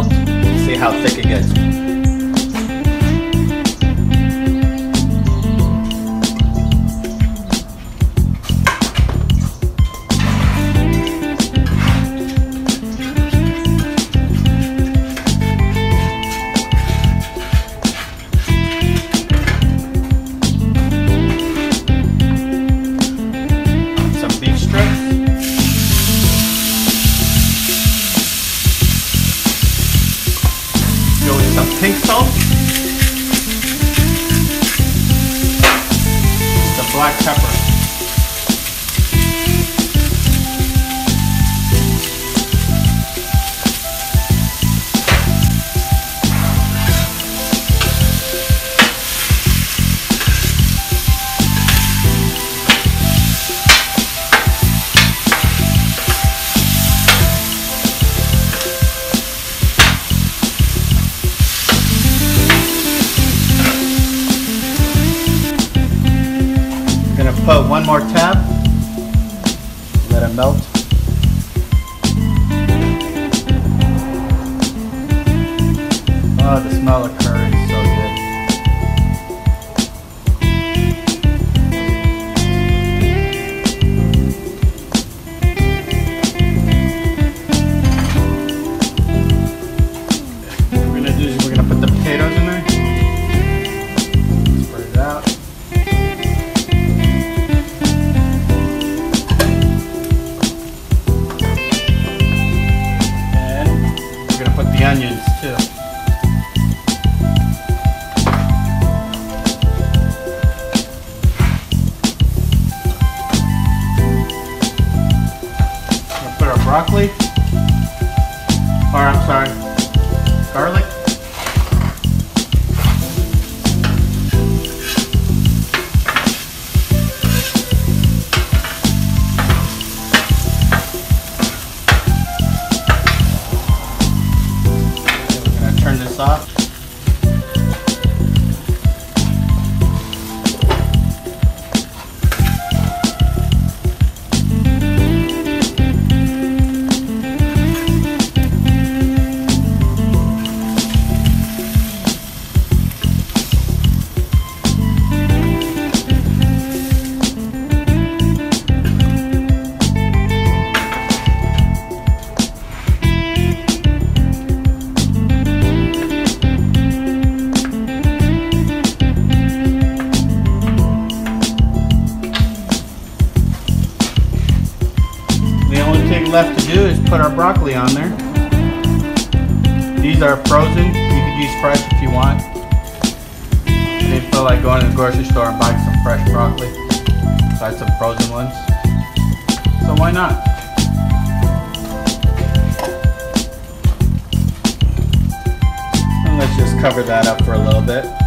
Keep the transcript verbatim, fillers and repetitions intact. else. See how thick it gets. Pink salt, the black pepper, put one more tab, let it melt. Oh, the smell of curry is so good. What we're going to do is we're going to put the potatoes in there. Onions too. We'll put our broccoli, or I'm sorry, garlic. Off. Left to do is put our broccoli on there. These are frozen. You can use fresh if you want. I didn't feel like going to the grocery store and buying some fresh broccoli, so I had some frozen ones. So why not? And let's just cover that up for a little bit.